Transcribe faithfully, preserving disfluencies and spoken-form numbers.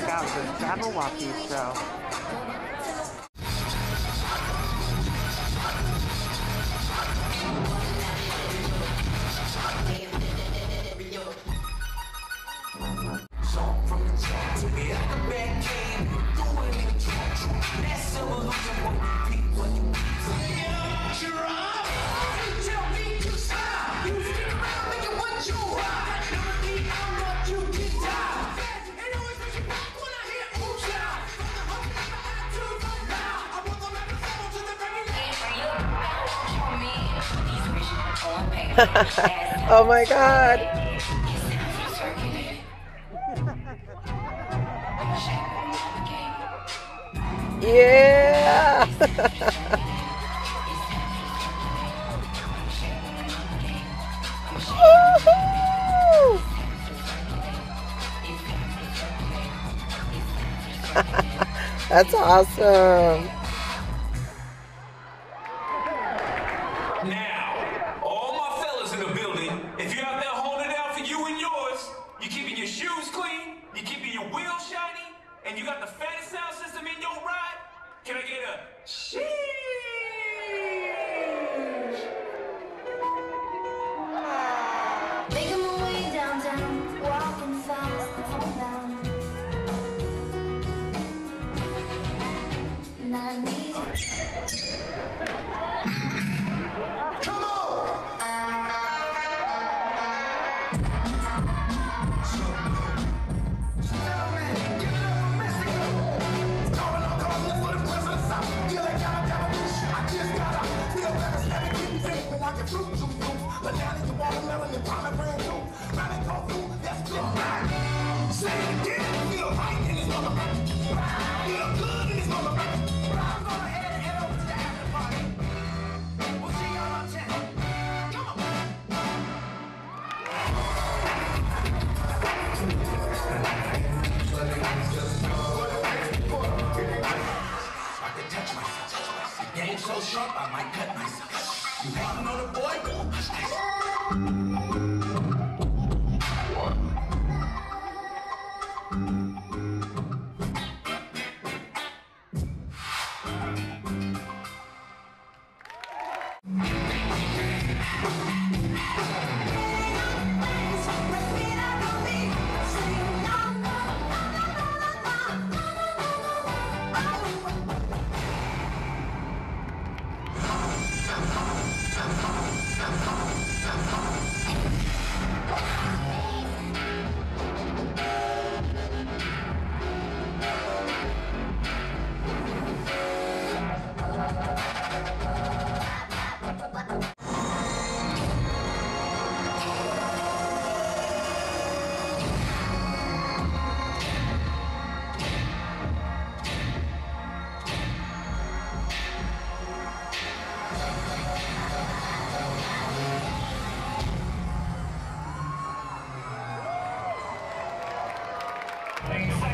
check out the Jabbawockeez show. Oh my God. Yeah. That's awesome. And you got the fattest sound system in your ride? Can I get a sheesh? Making my way downtown, walking fast, homebound. And I need it. Come on! So, so sharp I might cut myself. You wanna know the boy? Thank you.